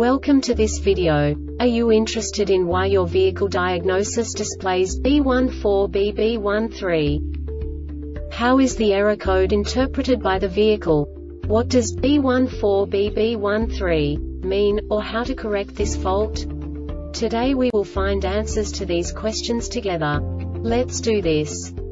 Welcome to this video. Are you interested in why your vehicle diagnosis displays B14BB13? How is the error code interpreted by the vehicle? What does B14BB13 mean, or how to correct this fault? Today we will find answers to these questions together. Let's do this.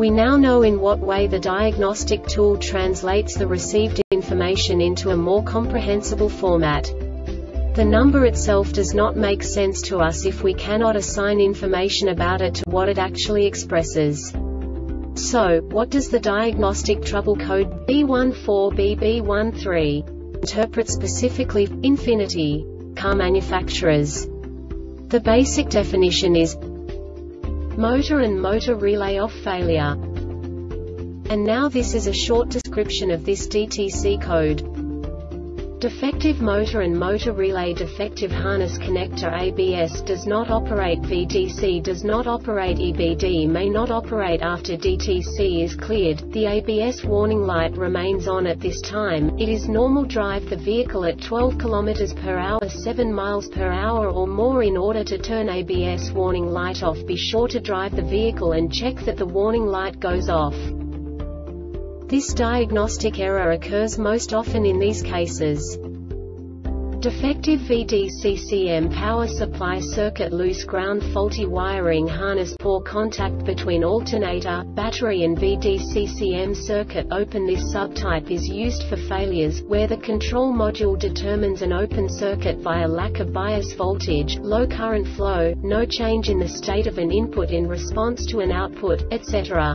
We now know in what way the diagnostic tool translates the received information into a more comprehensible format. The number itself does not make sense to us if we cannot assign information about it to what it actually expresses. So, what does the diagnostic trouble code B14BB13 interpret specifically for Infiniti car manufacturers? The basic definition is motor and motor relay off failure. And now this is a short description of this DTC code. Defective motor and motor relay, defective harness connector, ABS does not operate, VDC does not operate, EBD may not operate after DTC is cleared. The ABS warning light remains on at this time. It is normal drive the vehicle at 12 km per hour, 7 miles per hour or more. In order to turn ABS warning light off, be sure to drive the vehicle and check that the warning light goes off. This diagnostic error occurs most often in these cases. Defective VDCCM power supply circuit, loose ground, faulty wiring harness, poor contact between alternator, battery and VDCCM circuit open. This subtype is used for failures where the control module determines an open circuit via lack of bias voltage, low current flow, no change in the state of an input in response to an output, etc.